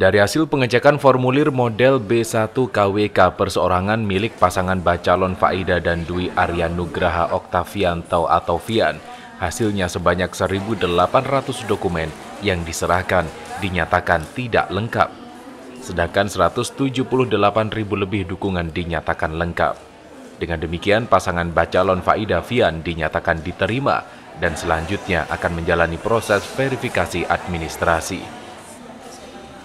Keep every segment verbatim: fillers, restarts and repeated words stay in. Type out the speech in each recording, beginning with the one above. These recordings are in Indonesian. Dari hasil pengecekan formulir model B satu K W K perseorangan milik pasangan bacalon Faida dan Dwi Arya Nugraha Oktavianto atau Vian, hasilnya sebanyak seribu delapan ratus dokumen yang diserahkan dinyatakan tidak lengkap. Sedangkan seratus tujuh puluh delapan ribu lebih dukungan dinyatakan lengkap. Dengan demikian, pasangan bacalon Faida Vian dinyatakan diterima dan selanjutnya akan menjalani proses verifikasi administrasi.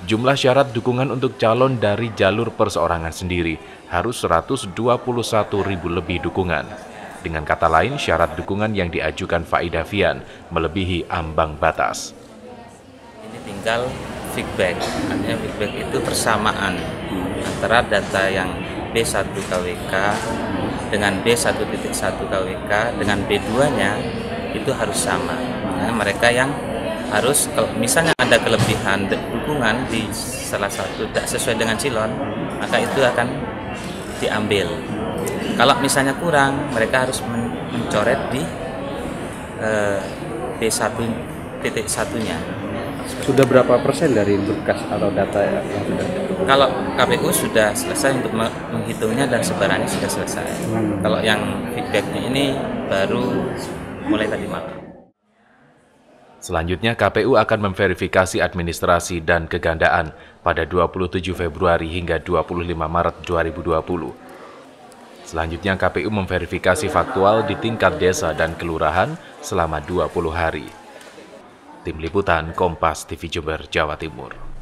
Jumlah syarat dukungan untuk calon dari jalur perseorangan sendiri harus seratus dua puluh satu ribu lebih dukungan. Dengan kata lain, syarat dukungan yang diajukan Faida Vian melebihi ambang batas. Ini tinggal feedback, artinya feedback itu persamaan antara data yang B satu K W K dengan B satu titik satu K W K dengan B dua-nya itu harus sama. Nah, mereka yang harus, kalau misalnya ada kelebihan dukungan di salah satu tidak sesuai dengan silon, maka itu akan diambil. Kalau misalnya kurang, mereka harus mencoret di eh, B satu titik satu-nya. Sudah berapa persen dari berkas atau data yang sudah? Kalau K P U sudah selesai untuk menghitungnya dan sebarannya sudah selesai. Hmm. Kalau yang feedbacknya ini baru mulai tadi malam. Selanjutnya, K P U akan memverifikasi administrasi dan kegandaan pada dua puluh tujuh Februari hingga dua puluh lima Maret dua ribu dua puluh. Selanjutnya, K P U memverifikasi faktual di tingkat desa dan kelurahan selama dua puluh hari. Tim Liputan Kompas T V Jember, Jawa Timur.